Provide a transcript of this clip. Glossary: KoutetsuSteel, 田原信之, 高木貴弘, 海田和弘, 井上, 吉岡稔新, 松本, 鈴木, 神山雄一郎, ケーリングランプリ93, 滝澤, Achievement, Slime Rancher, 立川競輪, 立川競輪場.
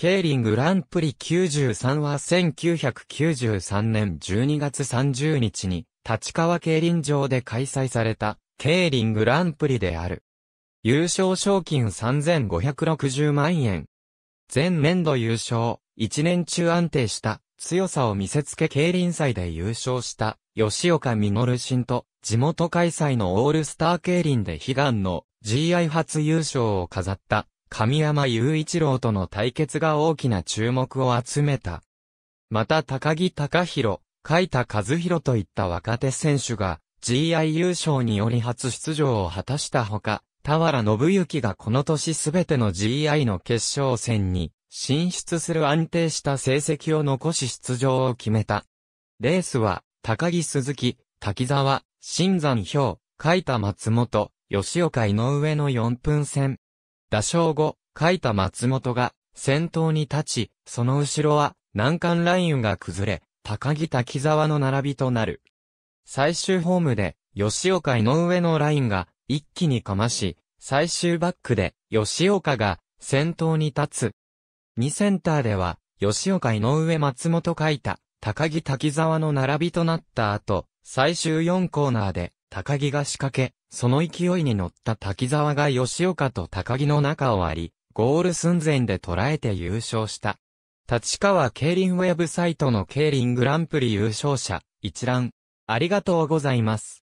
ケーリングランプリ93は1993年12月30日に立川競輪場で開催されたケーリングランプリである。優勝賞金3560万円。前年度優勝、1年中安定した強さを見せつけ競輪祭で優勝した吉岡稔新と地元開催のオールスター競輪で悲願の GI 初優勝を飾った。神山雄一郎との対決が大きな注目を集めた。また高木貴弘、海田和弘といった若手選手が GI 優勝により初出場を果たしたほか、田原信之がこの年すべての GI の決勝戦に進出する安定した成績を残し出場を決めた。レースは高木鈴木、滝沢、新山豹、海田松本、吉岡井上の4分戦。打賞後、海田松本が先頭に立ち、その後ろは難関ラインが崩れ、高木滝沢の並びとなる。最終ホームで、吉岡井上のラインが一気にかまし、最終バックで吉岡が先頭に立つ。2センターでは、吉岡井上松本海田、高木滝沢の並びとなった後、最終4コーナーで、高木が仕掛け、その勢いに乗った滝沢が吉岡と高木の中を割り、ゴール寸前で捉えて優勝した。立川競輪ウェブサイトの競輪グランプリ優勝者、一覧。ありがとうございます。